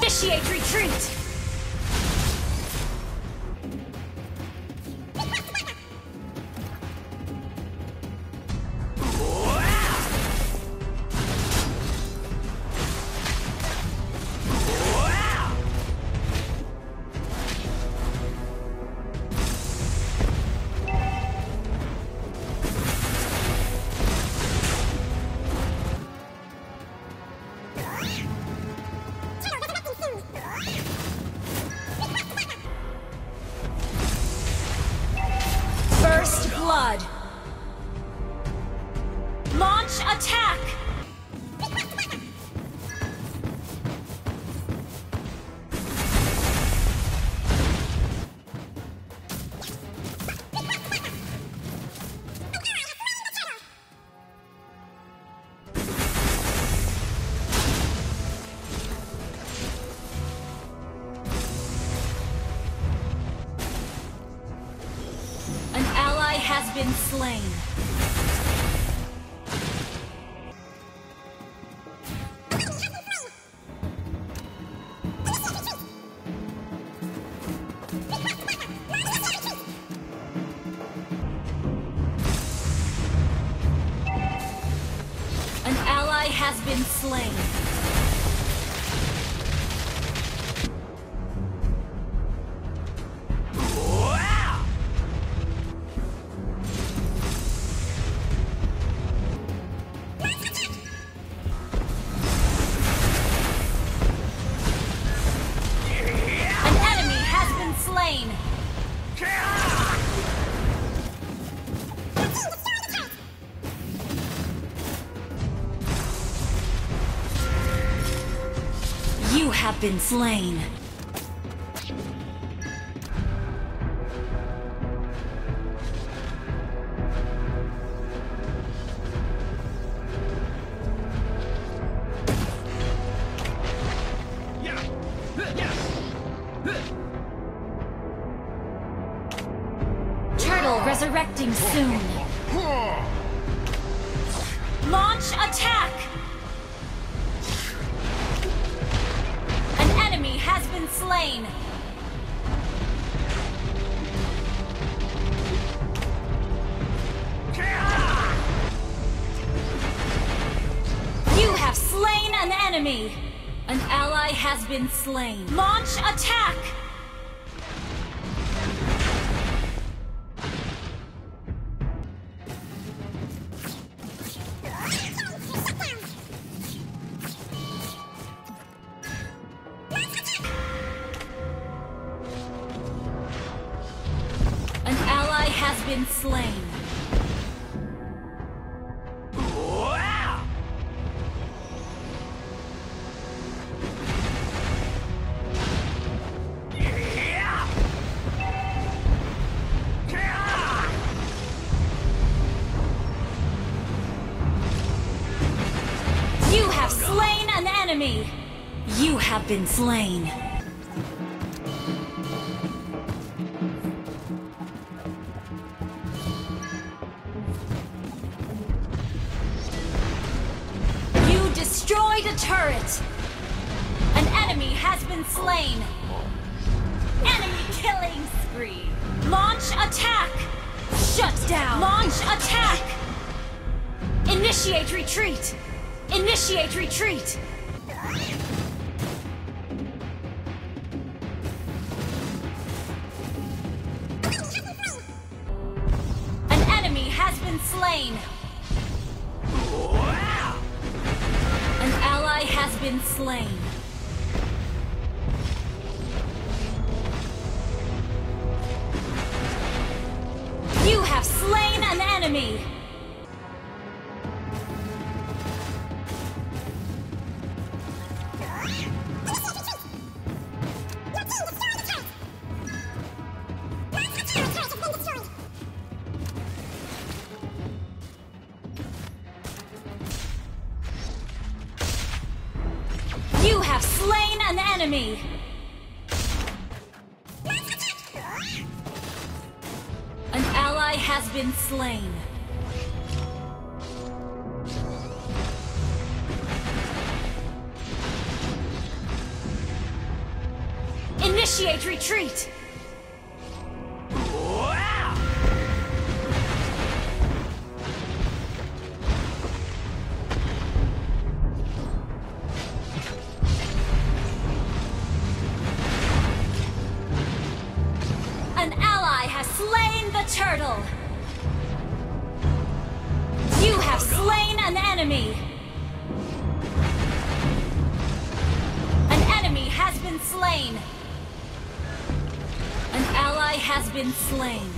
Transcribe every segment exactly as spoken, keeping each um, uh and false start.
Initiate retreat! Launch attack! An ally has been slain. Has been slain. Wow. An enemy has been slain. You have been slain. Turtle resurrecting soon. Launch attack! Has been slain. You have slain an enemy. An ally has been slain. Launch attack. Has been slain. Wow. Yeah. Yeah. You have slain an enemy. You have been slain. Destroyed a turret. An enemy has been slain. Enemy killing spree. Launch attack. Shut down. Launch attack. Initiate retreat. Initiate retreat. been slain. An ally has been slain. You have slain an enemy. You have slain an enemy. An ally has been slain. Initiate retreat. Turtle! You have slain an enemy! An enemy has been slain! An ally has been slain!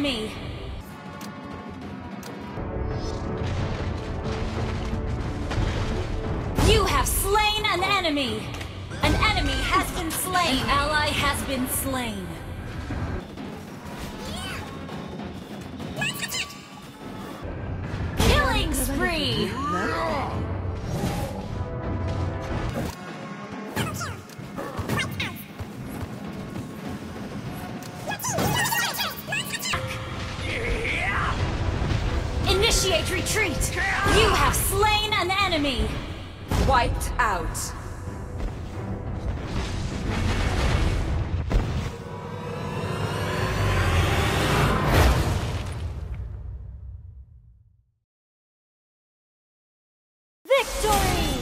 Me. You have slain an enemy. An enemy has been slain. An ally has been slain. Killing spree. Initiate retreat! You have slain an enemy! Wiped out! Victory!